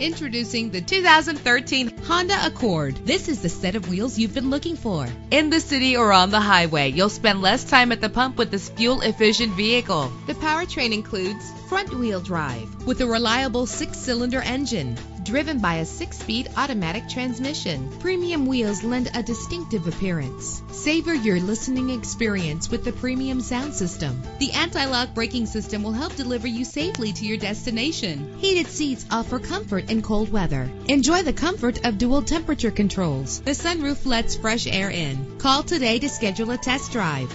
Introducing the 2013 Honda Accord. This is the set of wheels you've been looking for. In the city or on the highway, you'll spend less time at the pump with this fuel-efficient vehicle. The powertrain includes front-wheel drive with a reliable 6-cylinder engine driven by a 6-speed automatic transmission. Premium wheels lend a distinctive appearance. Savor your listening experience with the premium sound system. The anti-lock braking system will help deliver you safely to your destination. Heated seats offer comfort in cold weather. Enjoy the comfort of dual temperature controls. The sunroof lets fresh air in. Call today to schedule a test drive.